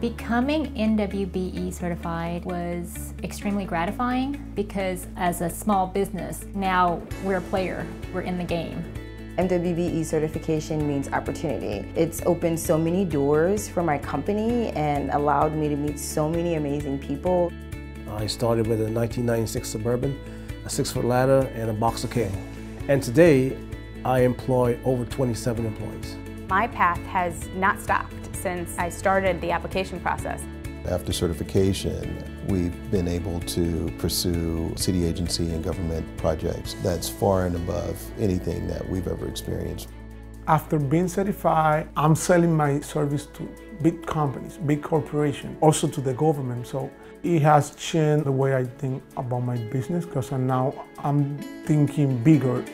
Becoming NWBE certified was extremely gratifying because as a small business, now we're a player, we're in the game. NWBE certification means opportunity. It's opened so many doors for my company and allowed me to meet so many amazing people. I started with a 1996 Suburban, a 6-foot ladder, and a box of kale. And today, I employ over 27 employees. My path has not stopped since I started the application process. After certification, we've been able to pursue city agency and government projects that's far and above anything that we've ever experienced. After being certified, I'm selling my service to big companies, big corporations, also to the government. So it has changed the way I think about my business because now I'm thinking bigger.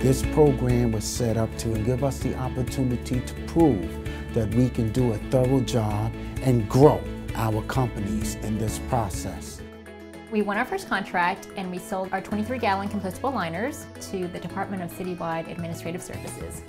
This program was set up to give us the opportunity to prove that we can do a thorough job and grow our companies in this process. We won our first contract and we sold our 23-gallon compostable liners to the Department of Citywide Administrative Services.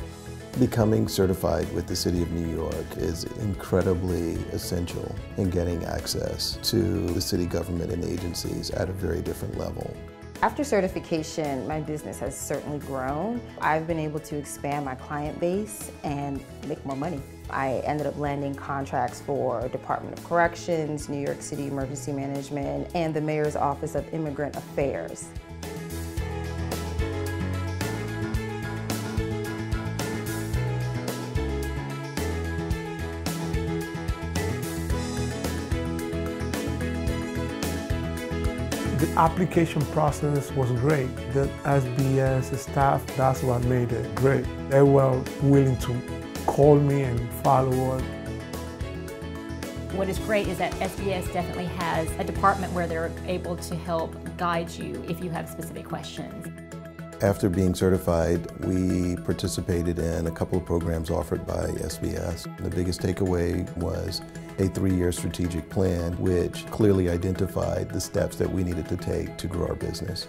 Becoming certified with the City of New York is incredibly essential in getting access to the city government and agencies at a very different level. After certification, my business has certainly grown. I've been able to expand my client base and make more money. I ended up landing contracts for Department of Corrections, New York City Emergency Management, and the Mayor's Office of Immigrant Affairs. The application process was great. The SBS staff, that's what made it great. They were willing to call me and follow up. What is great is that SBS definitely has a department where they're able to help guide you if you have specific questions. After being certified, we participated in a couple of programs offered by SBS. The biggest takeaway was a 3-year strategic plan, which clearly identified the steps that we needed to take to grow our business.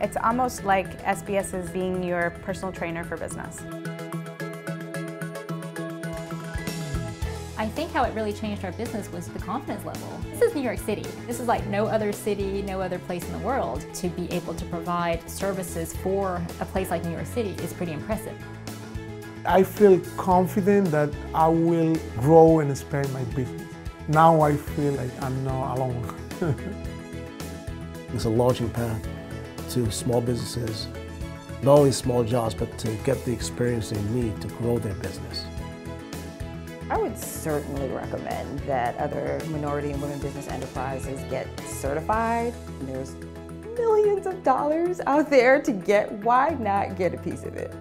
It's almost like SBS is being your personal trainer for business. I think how it really changed our business was the confidence level. This is New York City. This is like no other city, no other place in the world. To be able to provide services for a place like New York City is pretty impressive. I feel confident that I will grow and expand my business. Now I feel like I'm not alone. It's a launching pad to small businesses, not only small jobs, but to get the experience they need to grow their business. I would certainly recommend that other minority and women business enterprises get certified. There's millions of dollars out there to get. Why not get a piece of it?